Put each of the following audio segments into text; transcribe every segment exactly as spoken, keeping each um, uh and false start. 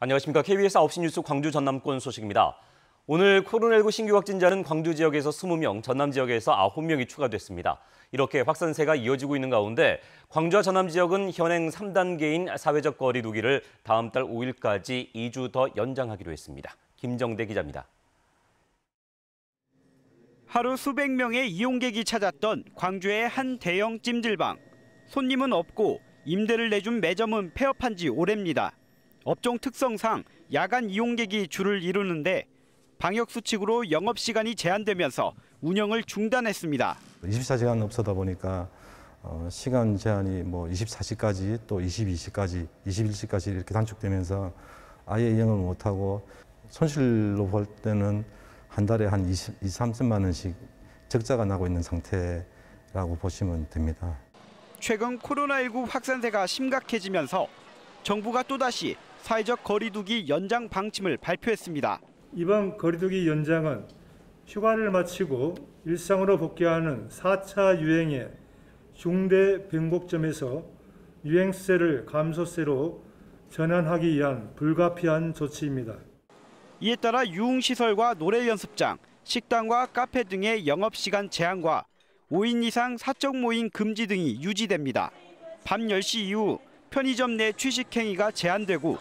안녕하십니까. 케이비에스 아홉 시 뉴스 광주 전남권 소식입니다. 오늘 코로나 십구 신규 확진자는 광주 지역에서 이십 명, 전남 지역에서 아홉 명이 추가됐습니다. 이렇게 확산세가 이어지고 있는 가운데 광주와 전남 지역은 현행 삼 단계인 사회적 거리 두기를 다음 달 오 일까지 이 주 더 연장하기로 했습니다. 김정대 기자입니다. 하루 수백 명의 이용객이 찾았던 광주의 한 대형 찜질방. 손님은 없고 임대를 내준 매점은 폐업한 지 오래입니다. 업종 특성상 야간 이용객이 줄을 이루는데 방역수칙으로 영업시간이 제한되면서 운영을 중단했습니다. 이십사 시간 없어다 보니까 시간 제한이 뭐 이십사 시까지 또 이십이 시까지 이십일 시까지 이렇게 단축되면서 아예 이용을 못하고 손실로 볼 때는 한 달에 한 이십삼만 원씩 적자가 나고 있는 상태라고 보시면 됩니다. 최근 코로나 십구 확산세가 심각해지면서 정부가 또다시 사회적 거리두기 연장 방침을 발표했습니다. 이번 거리두기 연장은 휴가를 마치고 일상으로 복귀하는 사 차 유행의 중대 변곡점에서 유행세를 감소세로 전환하기 위한 불가피한 조치입니다. 이에 따라 유흥시설과 노래연습장, 식당과 카페 등의 영업시간 제한과 오 인 이상 사적 모임 금지 등이 유지됩니다. 밤 열 시 이후 편의점 내 취식행위가 제한되고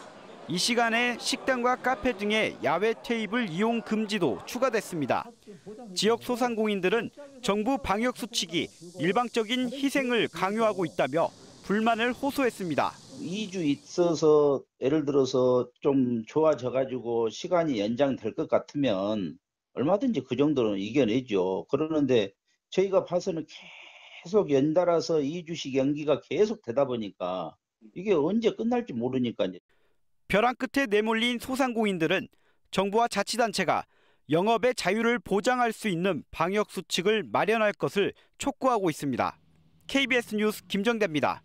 이 시간에 식당과 카페 등의 야외 테이블 이용 금지도 추가됐습니다. 지역 소상공인들은 정부 방역수칙이 일방적인 희생을 강요하고 있다며 불만을 호소했습니다. 이 주 있어서 예를 들어서 좀 좋아져가지고 시간이 연장될 것 같으면 얼마든지 그 정도는 이겨내죠. 그러는데 저희가 봐서는 계속 연달아서 이 주씩 연기가 계속 되다 보니까 이게 언제 끝날지 모르니까요. 벼랑 끝에 내몰린 소상공인들은 정부와 자치단체가 영업의 자유를 보장할 수 있는 방역수칙을 마련할 것을 촉구하고 있습니다. 케이비에스 뉴스 김정대입니다.